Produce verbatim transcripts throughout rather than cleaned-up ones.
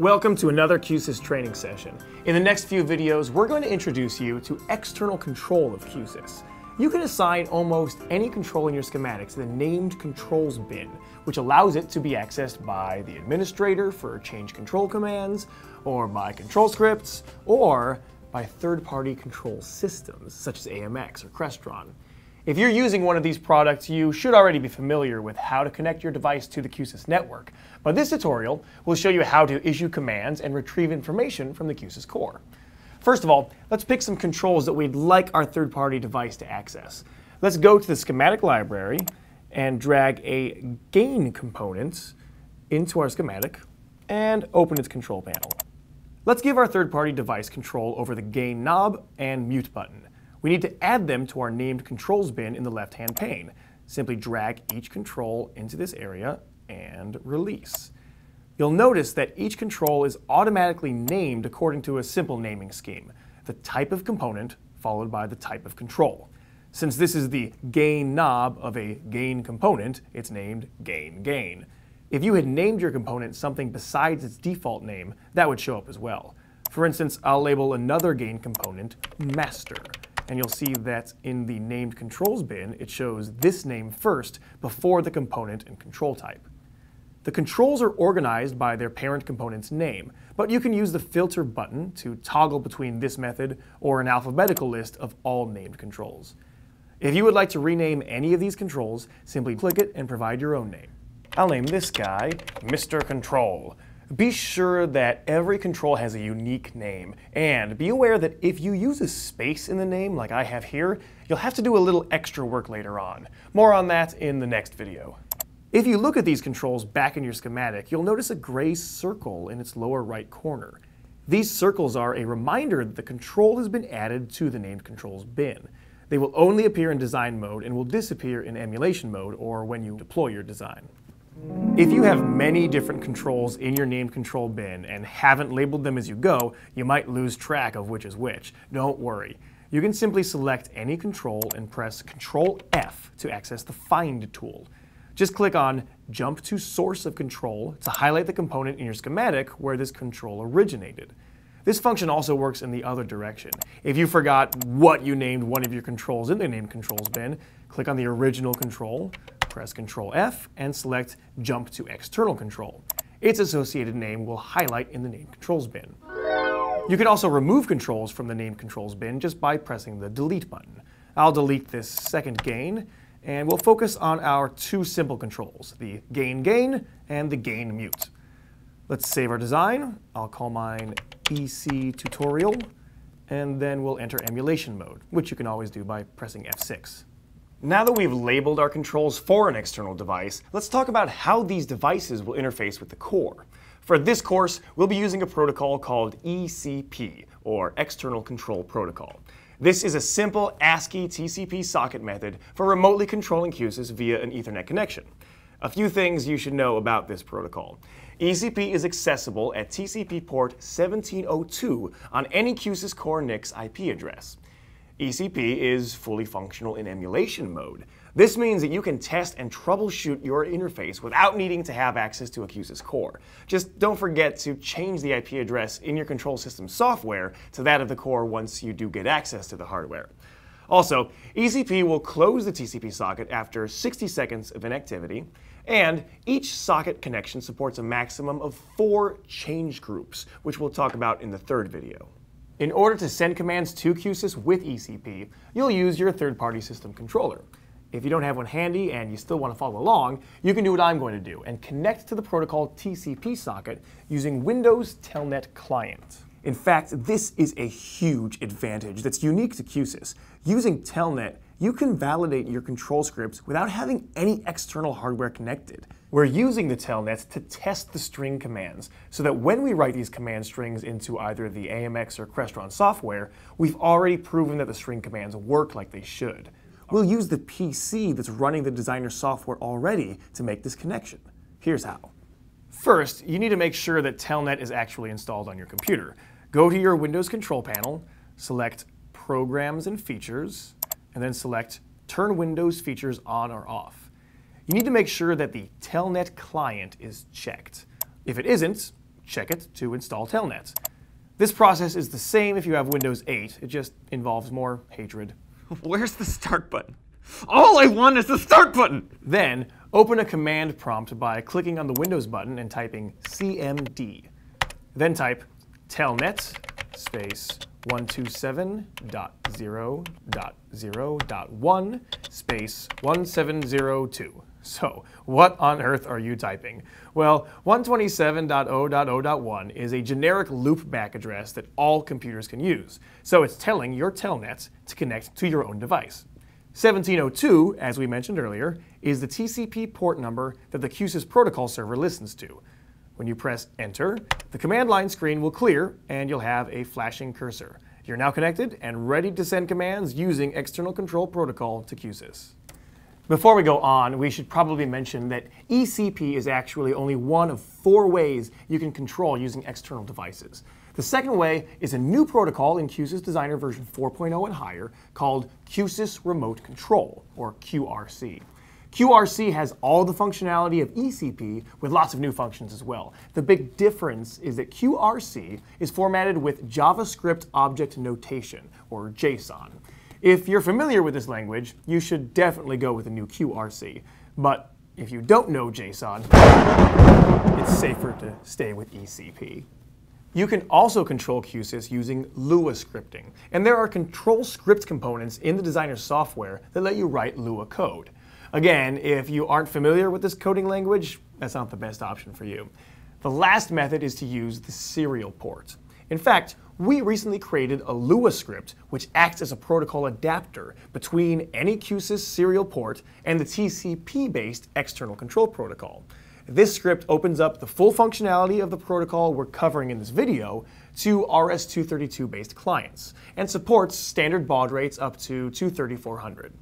Welcome to another Q-SYS training session. In the next few videos, we're going to introduce you to external control of Q-SYS. You can assign almost any control in your schematic to the named controls bin, which allows it to be accessed by the administrator for change control commands, or by control scripts, or by third-party control systems, such as A M X or Crestron. If you're using one of these products, you should already be familiar with how to connect your device to the Q-SYS network, but this tutorial will show you how to issue commands and retrieve information from the Q-SYS core. First of all, let's pick some controls that we'd like our third-party device to access. Let's go to the schematic library and drag a gain component into our schematic and open its control panel. Let's give our third-party device control over the gain knob and mute button. We need to add them to our named controls bin in the left-hand pane. Simply drag each control into this area and release. You'll notice that each control is automatically named according to a simple naming scheme, the type of component followed by the type of control. Since this is the gain knob of a gain component, it's named gain gain. If you had named your component something besides its default name, that would show up as well. For instance, I'll label another gain component master. And you'll see that in the named controls bin, it shows this name first before the component and control type. The controls are organized by their parent component's name, but you can use the filter button to toggle between this method or an alphabetical list of all named controls. If you would like to rename any of these controls, simply click it and provide your own name. I'll name this guy Mister Control. Be sure that every control has a unique name, and be aware that if you use a space in the name like I have here, you'll have to do a little extra work later on. More on that in the next video. If you look at these controls back in your schematic, you'll notice a gray circle in its lower right corner. These circles are a reminder that the control has been added to the named controls bin. They will only appear in design mode and will disappear in emulation mode or when you deploy your design. If you have many different controls in your named control bin and haven't labeled them as you go, you might lose track of which is which. Don't worry. You can simply select any control and press Control F to access the Find tool. Just click on Jump to Source of Control to highlight the component in your schematic where this control originated. This function also works in the other direction. If you forgot what you named one of your controls in the named controls bin, click on the original control, press Control F, and select Jump to External Control. Its associated name will highlight in the named controls bin. You can also remove controls from the named controls bin just by pressing the Delete button. I'll delete this second gain, and we'll focus on our two simple controls, the Gain Gain and the Gain Mute. Let's save our design. I'll call mine E C Tutorial, and then we'll enter emulation mode, which you can always do by pressing F six. Now that we've labeled our controls for an external device, let's talk about how these devices will interface with the core. For this course, we'll be using a protocol called E C P, or External Control Protocol. This is a simple ASCII T C P socket method for remotely controlling Q-SYS via an Ethernet connection. A few things you should know about this protocol. E C P is accessible at T C P port seventeen oh two on any Q-SYS core N I C's I P address. E C P is fully functional in emulation mode. This means that you can test and troubleshoot your interface without needing to have access to a Q-SYS core. Just don't forget to change the I P address in your control system software to that of the core once you do get access to the hardware. Also, E C P will close the T C P socket after sixty seconds of inactivity, and each socket connection supports a maximum of four change groups, which we'll talk about in the third video. In order to send commands to Q-SYS with E C P, you'll use your third-party system controller. If you don't have one handy and you still want to follow along, you can do what I'm going to do and connect to the protocol T C P socket using Windows Telnet client. In fact, this is a huge advantage that's unique to Q-SYS. Using Telnet, you can validate your control scripts without having any external hardware connected. We're using the telnets to test the string commands, so that when we write these command strings into either the A M X or Crestron software, we've already proven that the string commands work like they should. We'll use the P C that's running the designer software already to make this connection. Here's how. First, you need to make sure that telnet is actually installed on your computer. Go to your Windows control panel, select Programs and Features, and then select Turn Windows Features On or Off. You need to make sure that the Telnet client is checked. If it isn't, check it to install Telnet. This process is the same if you have Windows eight. It just involves more hatred. Where's the start button? All I want is the start button! Then, open a command prompt by clicking on the Windows button and typing C M D. Then type telnet space one two seven dot zero dot zero dot one space one seven zero two. So, what on earth are you typing? Well, one twenty-seven dot zero dot zero dot one is a generic loopback address that all computers can use, so it's telling your telnet to connect to your own device. seventeen oh two, as we mentioned earlier, is the T C P port number that the Q-SYS protocol server listens to. When you press Enter, the command line screen will clear and you'll have a flashing cursor. You're now connected and ready to send commands using External Control Protocol to Q-SYS. Before we go on, we should probably mention that E C P is actually only one of four ways you can control using external devices. The second way is a new protocol in Q-SYS Designer version four point oh and higher called Q-SYS Remote Control, or Q R C. Q R C has all the functionality of E C P with lots of new functions as well. The big difference is that Q R C is formatted with JavaScript Object Notation, or JSON. If you're familiar with this language, you should definitely go with the new Q R C. But if you don't know JSON, it's safer to stay with E C P. You can also control Q-SYS using Lua scripting. And there are control script components in the designer software that let you write Lua code. Again, if you aren't familiar with this coding language, that's not the best option for you. The last method is to use the serial port. In fact, we recently created a Lua script which acts as a protocol adapter between any Q-SYS serial port and the T C P-based external control protocol. This script opens up the full functionality of the protocol we're covering in this video to R S two thirty-two based clients, and supports standard baud rates up to two thirty-four hundred.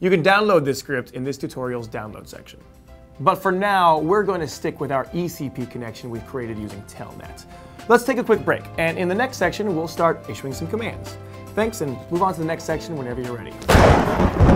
You can download this script in this tutorial's download section. But for now, we're going to stick with our E C P connection we've created using Telnet. Let's take a quick break, and in the next section, we'll start issuing some commands. Thanks, and move on to the next section whenever you're ready.